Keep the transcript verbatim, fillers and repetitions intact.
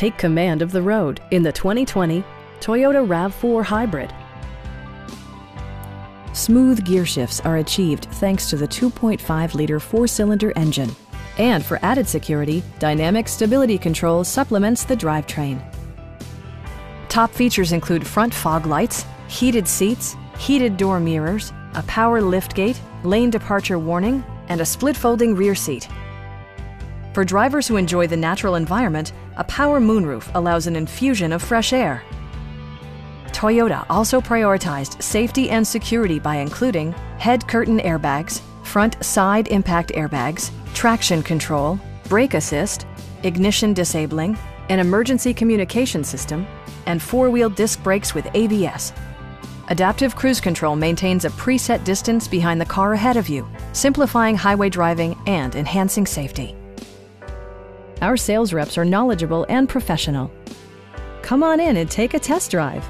Take command of the road in the twenty twenty Toyota RAV four Hybrid. Smooth gear shifts are achieved thanks to the two point five liter four-cylinder engine. And for added security, dynamic stability control supplements the drivetrain. Top features include front fog lights, heated seats, heated door mirrors, a power liftgate, lane departure warning, and a split folding rear seat. For drivers who enjoy the natural environment, a power moonroof allows an infusion of fresh air. Toyota also prioritized safety and security by including head curtain airbags, front side impact airbags, traction control, brake assist, ignition disabling, an emergency communication system, and four-wheel disc brakes with A B S. Adaptive Cruise Control maintains a preset distance behind the car ahead of you, simplifying highway driving and enhancing safety. Our sales reps are knowledgeable and professional. Come on in and take a test drive.